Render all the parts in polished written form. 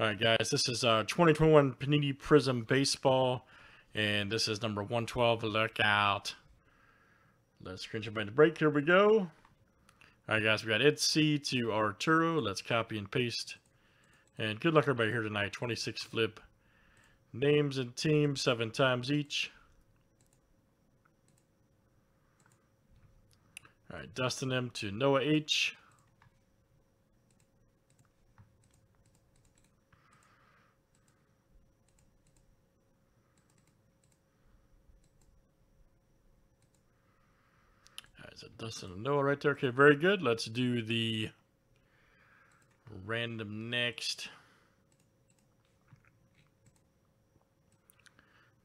All right, guys, this is 2021 Panini Prism Baseball, and this is number 112. Look out. Let's screenshot by the break. Here we go. All right, guys, we got Ed C to Arturo. Let's copy and paste. And good luck, everybody, here tonight. 26 flip. Names and teams 7 times each. All right, Dustin M to Noah H. Is it Dustin and Noah right there? Okay, very good. Let's do the random next.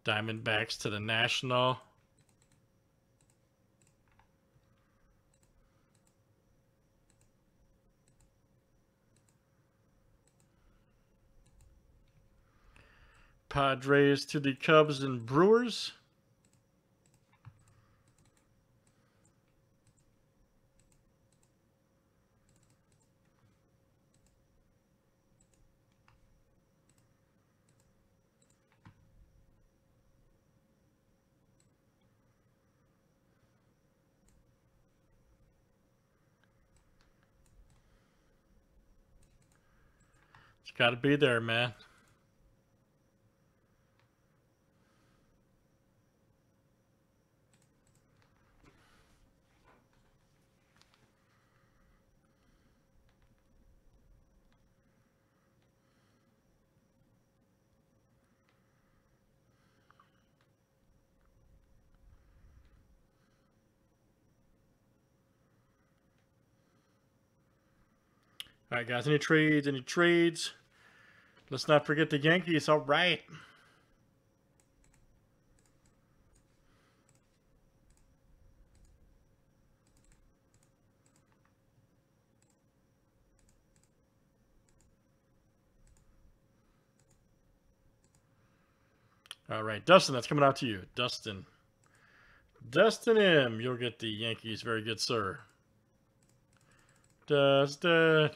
Diamondbacks to the National. Padres to the Cubs and Brewers. It's got to be there, man. All right, guys, any trades? Any trades? Let's not forget the Yankees. All right. All right, Dustin, that's coming out to you. Dustin. Dustin M. You'll get the Yankees. Very good, sir. Dustin.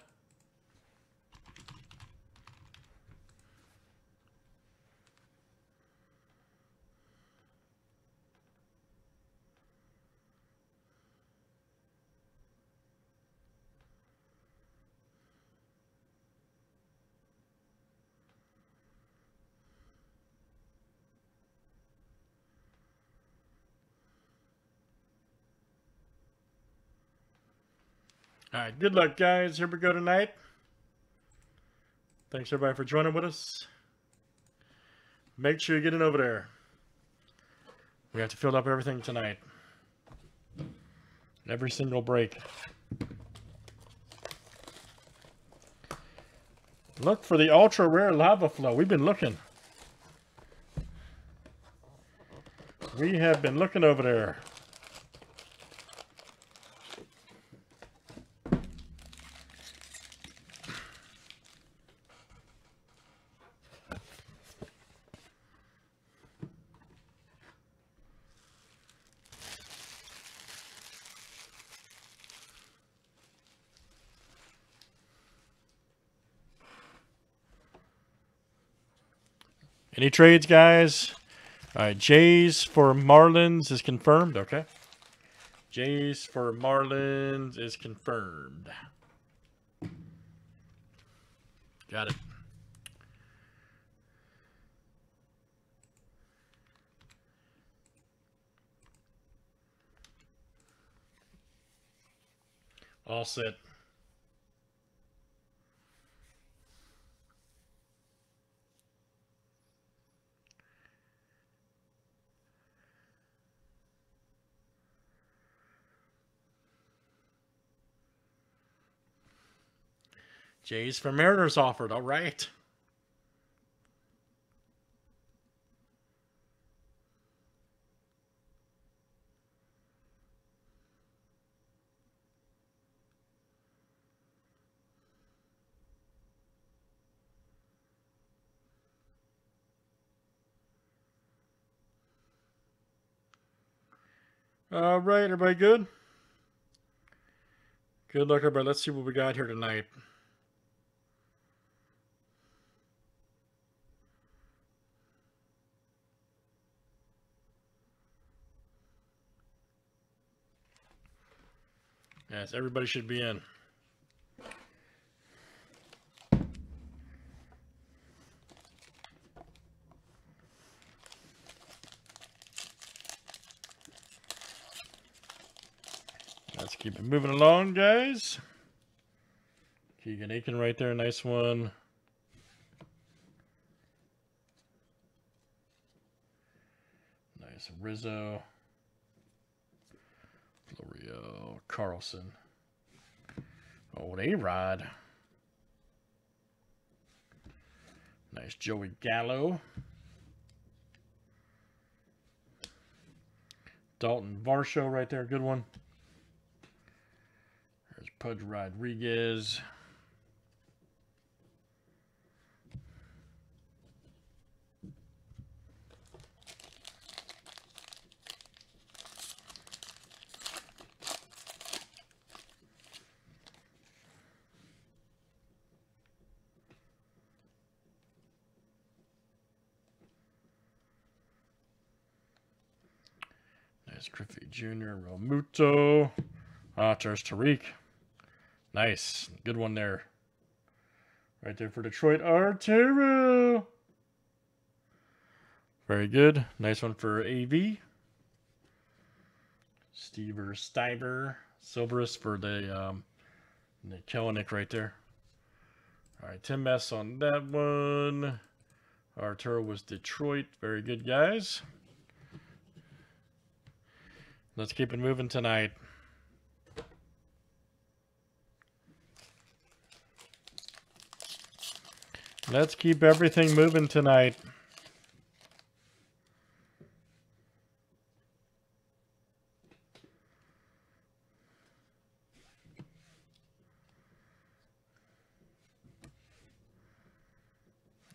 All right, good luck, guys. Here we go tonight. Thanks, everybody, for joining with us. Make sure you get in over there. We have to fill up everything tonight. Every single break. Look for the ultra-rare lava flow. We've been looking. We have been looking over there. Any trades, guys? All right, Jays for Marlins is confirmed. Okay. Jays for Marlins is confirmed. Got it. All set. Jays for Mariners offered. All right. All right, everybody good? Good luck, everybody. Let's see what we got here tonight. Yes, everybody should be in. Let's keep it moving along, guys. Keegan Aiken right there, nice one. Nice Rizzo. Florio Carlson. Old A-Rod. Nice Joey Gallo. Dalton Varsho right there, good one. There's Pudge Rodriguez. Griffey Jr., Romuto. Ah, there's Tariq. Nice. Good one there. Right there for Detroit. Arturo. Very good. Nice one for AV. Stever, Stiber. Silverus for the Kellenic right there. All right. 10 mess on that one. Arturo was Detroit. Very good, guys. Let's keep it moving tonight. Let's keep everything moving tonight.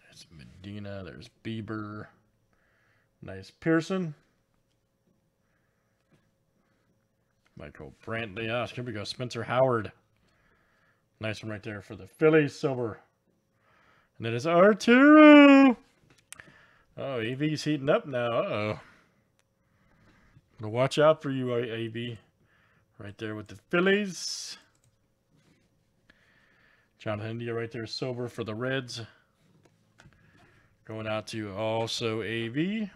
That's Medina. There's Bieber. Nice Pearson. Michael Brantley. Ah, here we go. Spencer Howard. Nice one right there for the Phillies. Silver. And then it's Arturo. Oh, AV's heating up now. Uh-oh. Gonna watch out for you, AV. Right there with the Phillies. Jonathan India right there. Silver for the Reds. Going out to also AV.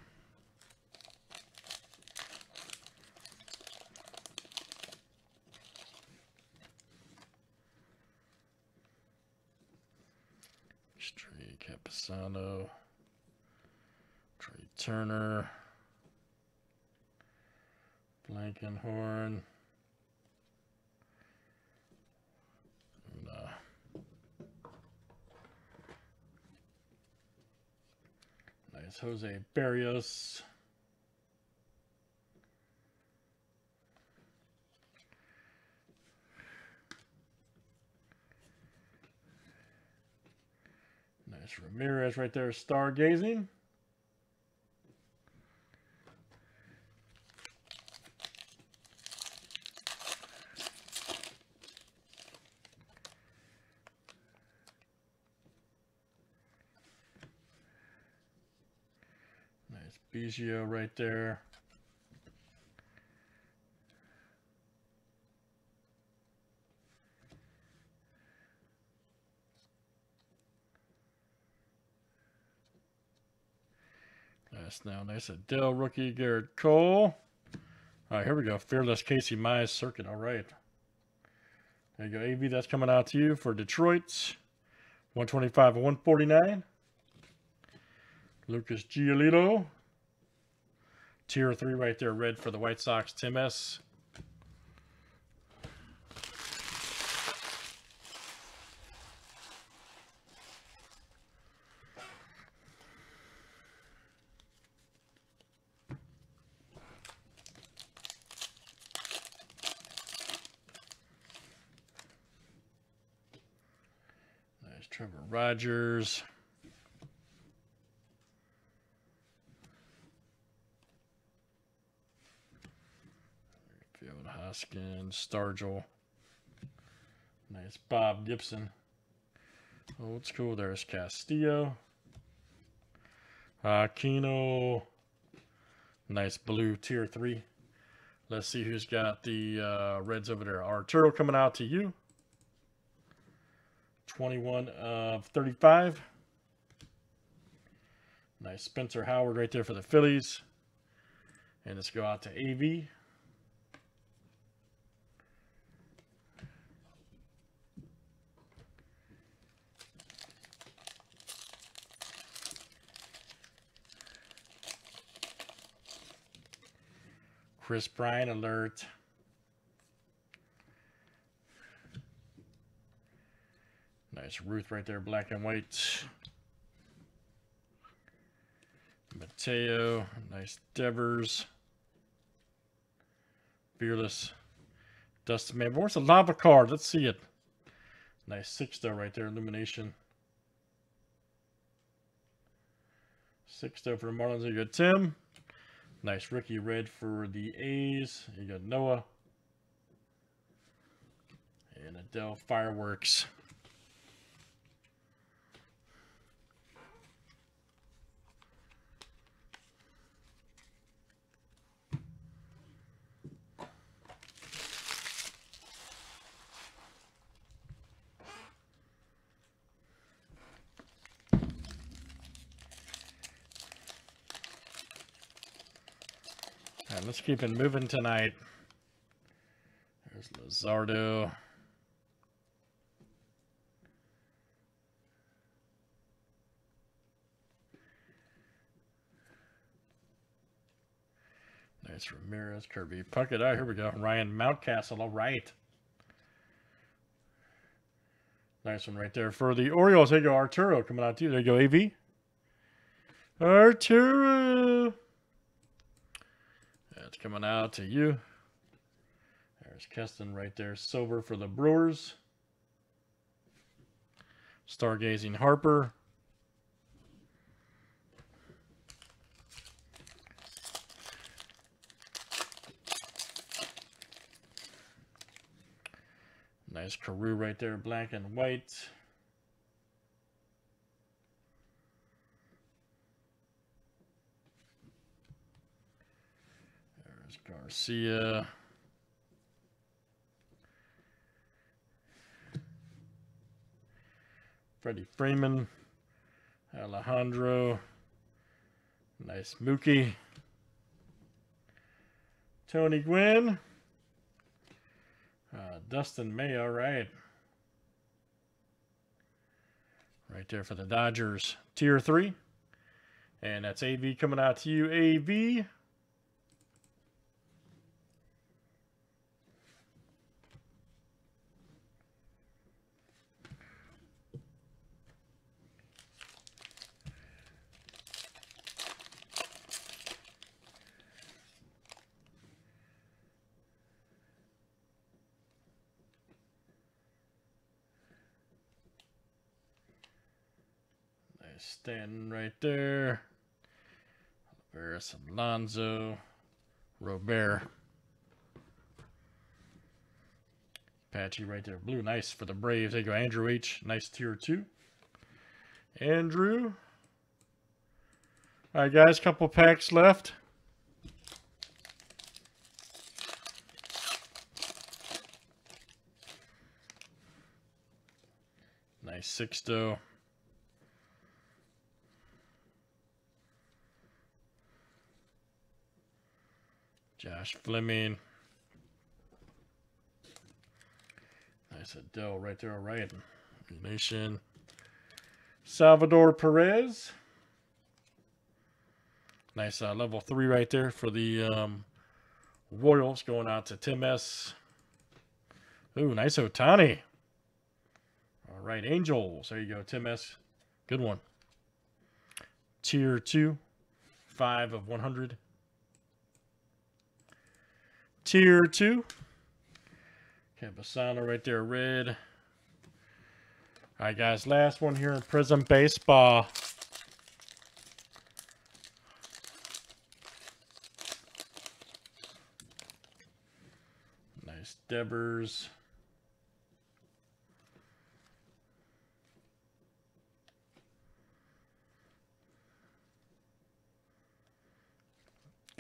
Capisano, Trey Turner, Blankenhorn, Una. Nice Jose Berrios, Ramirez right there, stargazing. Nice Biggio right there. Now, nice Adell rookie, Garrett Cole. All right, here we go. Fearless Casey Mize circuit. All right. There you go, AV. That's coming out to you for Detroit's 125 and 149. Lucas Giolito. Tier 3 right there, red for the White Sox, Tim S. Trevor Rogers. Field Hoskins. Stargell. Nice Bob Gibson. Old school. There's Castillo. Aquino. Nice blue tier 3. Let's see who's got the Reds over there. Arturo coming out to you. 21 of 35. Nice Spencer Howard right there for the Phillies. And let's go out to AV. Chris Bryant alert. Nice Ruth right there, black and white. Mateo, nice Devers. Fearless. Dustin Man. Where's the lava card? Let's see it. Nice Sixto right there, illumination. Sixto for the Marlins. You got Tim. Nice Ricky Red for the A's. You got Noah. And Adell Fireworks. Let's keep it moving tonight. There's Luzardo. Nice Ramirez, Kirby Puckett. Oh, here we go. Ryan Mountcastle. All right. Nice one right there for the Orioles. There you go, Arturo coming out to you. There you go, AV. Arturo. Coming out to you. There's Keston right there. Silver for the Brewers. Stargazing Harper. Nice Carew right there. Black and white. Garcia. Freddie Freeman. Alejandro. Nice Mookie. Tony Gwynn. Dustin May. All right. Right there for the Dodgers. Tier 3. And that's AV coming out to you, AV. Standing right there. There's Alonso, Robert. Apache right there. Blue, nice for the Braves. There you go, Andrew H. Nice tier 2. Andrew. All right, guys, couple packs left. Nice Sixto. Josh Fleming. Nice Adell right there. All right. Nation. Salvador Perez. Nice level 3 right there for the Royals. Going out to Tim S. Ooh, nice Otani. All right. Angels. There you go, Tim S. Good one. Tier 2. 5 of 100. Tier 2. Camposano right there, red. All right, guys, last one here in Prism Baseball. Nice Devers.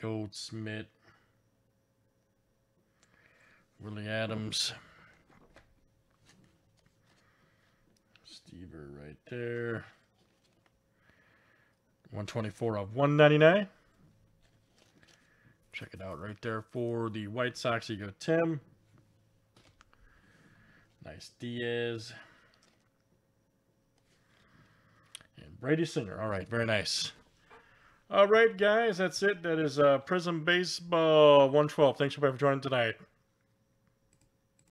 Goldsmith. Willie Adams. Stever right there. 124/199. Check it out right there for the White Sox. You go Tim. Nice Diaz. And Brady Singer. All right, very nice. All right, guys, that's it. That is Prism Baseball 112. Thanks everybody for joining tonight.